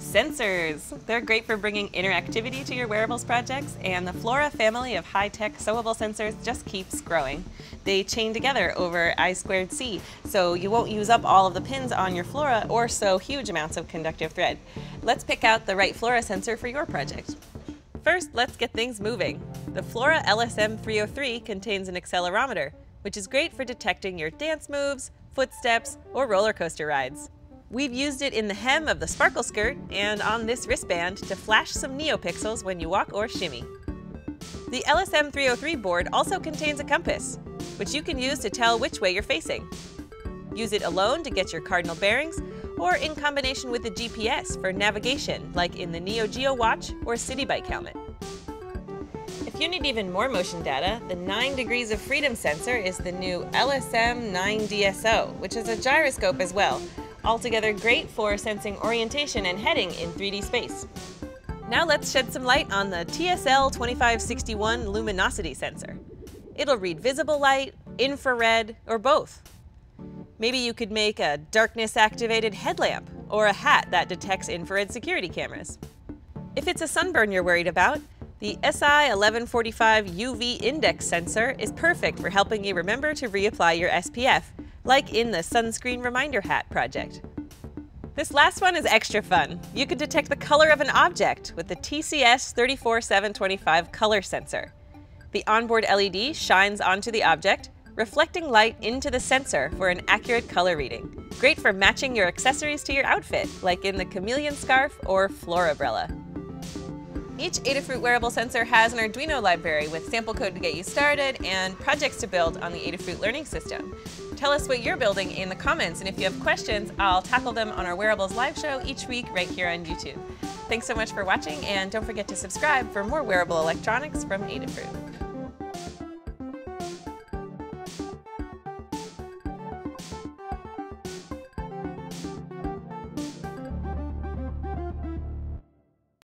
Sensors! They're great for bringing interactivity to your wearables projects, and the Flora family of high-tech sewable sensors just keeps growing. They chain together over I2C, so you won't use up all of the pins on your Flora or sew huge amounts of conductive thread. Let's pick out the right Flora sensor for your project. First, let's get things moving. The Flora LSM303 contains an accelerometer, which is great for detecting your dance moves, footsteps, or roller coaster rides. We've used it in the hem of the sparkle skirt and on this wristband to flash some NeoPixels when you walk or shimmy. The LSM303 board also contains a compass, which you can use to tell which way you're facing. Use it alone to get your cardinal bearings, or in combination with the GPS for navigation, like in the Neo Geo watch or city bike helmet. If you need even more motion data, the 9 degrees of freedom sensor is the new LSM9DSO, which is a gyroscope as well. Altogether great for sensing orientation and heading in 3D space. Now let's shed some light on the TSL2561 luminosity sensor. It'll read visible light, infrared, or both. Maybe you could make a darkness-activated headlamp or a hat that detects infrared security cameras. If it's a sunburn you're worried about, the SI1145 UV index sensor is perfect for helping you remember to reapply your SPF, like in the sunscreen reminder hat project. This last one is extra fun. You can detect the color of an object with the TCS34725 color sensor. The onboard LED shines onto the object, reflecting light into the sensor for an accurate color reading. Great for matching your accessories to your outfit, like in the chameleon scarf or Flora umbrella. Each Adafruit wearable sensor has an Arduino library with sample code to get you started and projects to build on the Adafruit learning system. Tell us what you're building in the comments, and if you have questions, I'll tackle them on our Wearables live show each week right here on YouTube. Thanks so much for watching, and don't forget to subscribe for more wearable electronics from Adafruit.